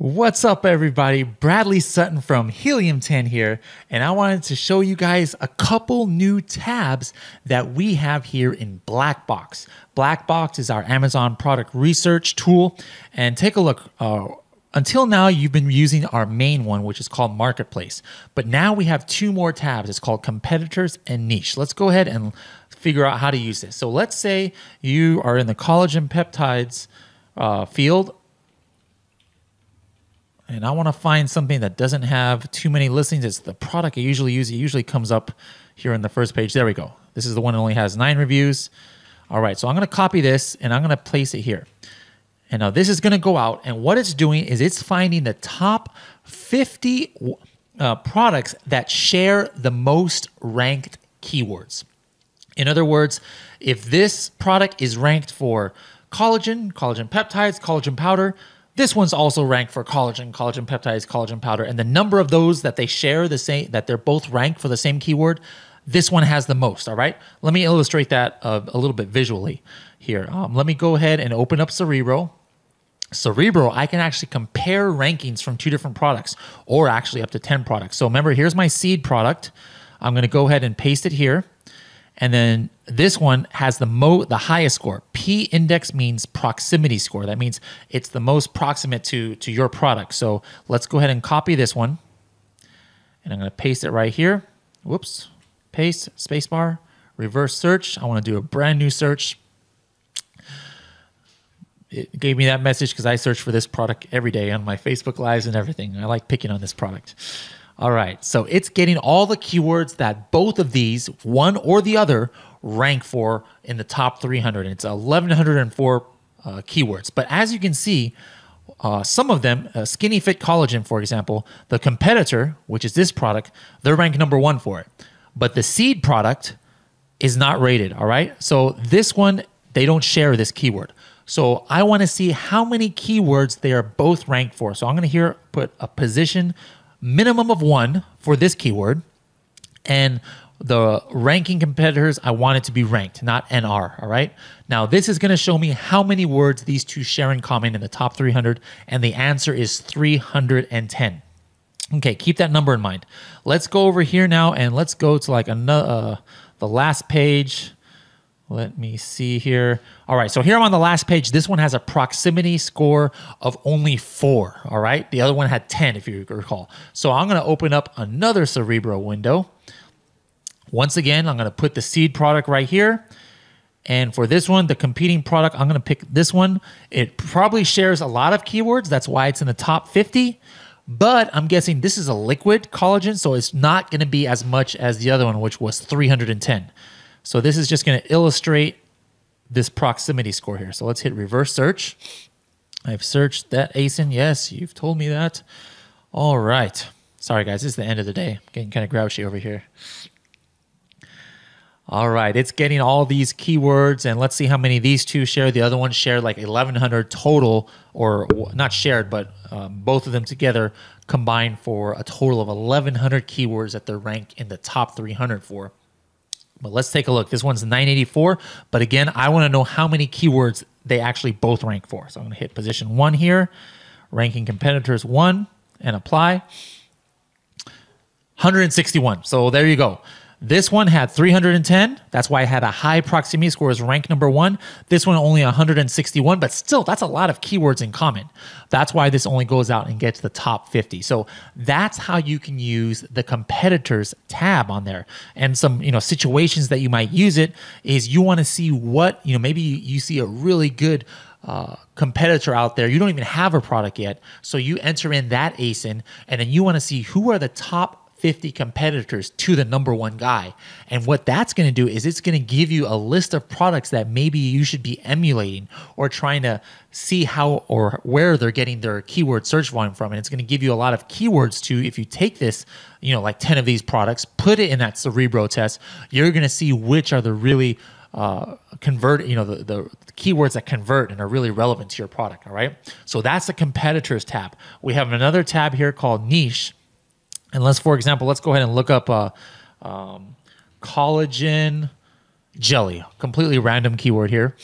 What's up everybody, Bradley Sutton from Helium 10 here, and I wanted to show you guys a couple new tabs that we have here in Black Box. Black Box is our Amazon product research tool, and take a look. Until now, you've been using our main one, which is called Marketplace, but now we have two more tabs. It's called Competitors and Niche. Let's go ahead and figure out how to use this. So let's say you are in the collagen peptides field, and I want to find something that doesn't have too many listings. It's the product I usually use. It usually comes up here on the first page. There we go. This is the one that only has 9 reviews. All right, so I'm going to copy this, and I'm going to place it here. And now this is going to go out, and what it's doing is it's finding the top 50 products that share the most ranked keywords. In other words, if this product is ranked for collagen, collagen peptides, collagen powder, this one's also ranked for collagen, collagen peptides, collagen powder, and the number of those that they share the same, that they're both ranked for the same keyword, this one has the most, all right? Let me illustrate that a little bit visually here. Let me go ahead and open up Cerebro. Cerebro, I can actually compare rankings from 2 different products, or actually up to 10 products. So remember, here's my seed product. I'm gonna go ahead and paste it here. And then this one has the highest score. P-index means proximity score. That means it's the most proximate to your product. So let's go ahead and copy this one. And I'm going to paste it right here. Whoops. Paste, spacebar, reverse search. I want to do a brand new search. It gave me that message because I search for this product every day on my Facebook Lives and everything. I like picking on this product. All right, so it's getting all the keywords that both of these, one or the other, rank for in the top 300. It's 1,104 keywords. But as you can see, some of them, Skinny Fit Collagen, for example, the competitor, which is this product, they're ranked #1 for it. But the seed product is not rated, all right? So this one, they don't share this keyword. So I wanna see how many keywords they are both ranked for. So I'm gonna here put a position minimum of 1 for this keyword, and the ranking competitors, I want it to be ranked, not NR, all right? Now, this is gonna show me how many words these two share in common in the top 300, and the answer is 310. Okay, keep that number in mind. Let's go over here now, and let's go to like another, the last page. Let me see here. All right, so here I'm on the last page. This one has a proximity score of only 4, all right? The other one had 10, if you recall. So I'm gonna open up another Cerebro window. Once again, I'm gonna put the seed product right here. And for this one, the competing product, I'm gonna pick this one. It probably shares a lot of keywords. That's why it's in the top 50. But I'm guessing this is a liquid collagen, so it's not gonna be as much as the other one, which was 310. So this is just going to illustrate this proximity score here. So let's hit reverse search. I've searched that ASIN. Yes, you've told me that. All right. Sorry, guys. This is the end of the day. I'm getting kind of grouchy over here. All right. It's getting all these keywords, and let's see how many these two share. The other one shared like 1,100 total, or not shared, but both of them together combined for a total of 1,100 keywords that they're ranked in the top 300 for. But let's take a look. This one's 984, but again, I want to know how many keywords they actually both rank for. So I'm going to hit position 1 here, ranking competitors 1, and apply. 161. So there you go. This one had 310. That's why it had a high proximity score as rank #1. This one only 161, but still, that's a lot of keywords in common. That's why this only goes out and gets the top 50. So that's how you can use the competitors tab on there. And some, situations that you might use it is you want to see what, maybe you see a really good competitor out there. You don't even have a product yet. So you enter in that ASIN, and then you want to see who are the top 50 competitors to the #1 guy. And what that's going to do is it's going to give you a list of products that maybe you should be emulating or trying to see how or where they're getting their keyword search volume from. And it's going to give you a lot of keywords too. If you take this, like 10 of these products, put it in that Cerebro test, you're going to see which are the really the keywords that convert and are really relevant to your product. All right. So that's the competitors tab. We have another tab here called niche. And let's go ahead and look up collagen jelly, completely random keyword here,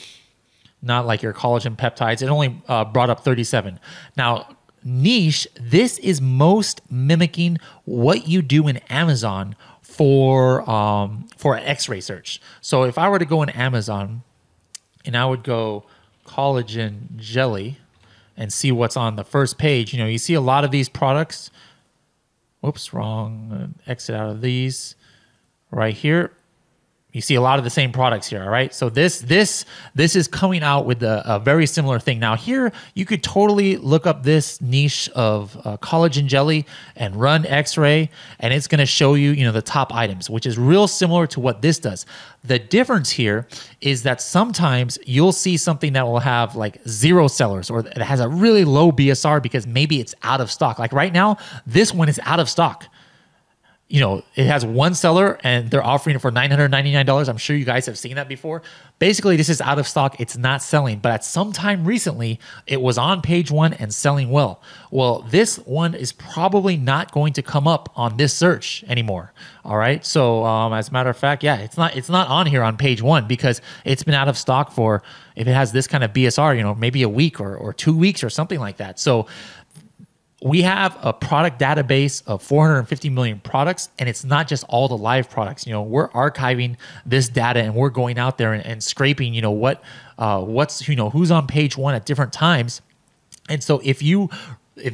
not like your collagen peptides. It only brought up 37. Now, niche, this is most mimicking what you do in Amazon for an X-ray search. So if I were to go in Amazon and I would go collagen jelly and see what's on the first page, you know, you see a lot of these products. Whoops, wrong, exit out of these right here. You see a lot of the same products here, all right? So this is coming out with a very similar thing. Now here, you could totally look up this niche of collagen jelly and run X-ray, and it's gonna show you, you know, the top items, which is real similar to what this does. The difference here is that sometimes you'll see something that will have like 0 sellers, or it has a really low BSR because maybe it's out of stock. Like right now, this one is out of stock. You know, it has 1 seller and they're offering it for $999. I'm sure you guys have seen that before. Basically, this is out of stock. It's not selling, but at some time recently, it was on page 1 and selling well. Well, this one is probably not going to come up on this search anymore. All right. So as a matter of fact, yeah, it's not on here on page 1 because it's been out of stock for, if it has this kind of BSR, you know, maybe a week or 2 weeks or something like that. So we have a product database of 450 million products, and it's not just all the live products. You know, we're archiving this data and we're going out there and scraping, you know, what's, you know, who's on page 1 at different times. And so if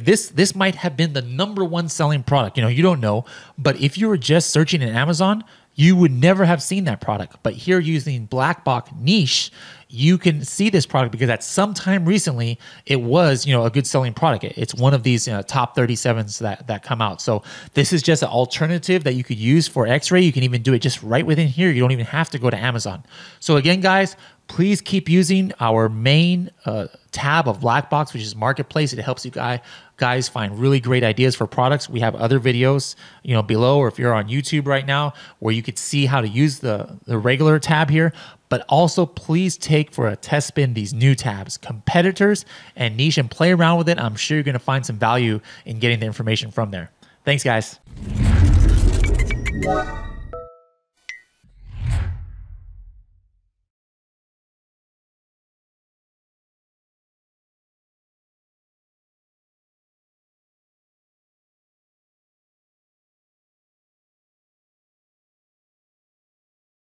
this might have been the #1 selling product, you know, you don't know, but if you were just searching in Amazon, you would never have seen that product. But here using Black Box niche, you can see this product because at some time recently, it was, you know, a good selling product. It's one of these, you know, top 37s that come out. So this is just an alternative that you could use for X-ray. You can even do it just right within here. You don't even have to go to Amazon. So again, guys, please keep using our main tab of Black Box, which is Marketplace. It helps you guys find really great ideas for products. We have other videos, you know, below, or if you're on YouTube right now, where you could see how to use the regular tab here. But also please take for a test spin these new tabs, Competitors and Niche, and play around with it. I'm sure you're going to find some value in getting the information from there. Thanks, guys.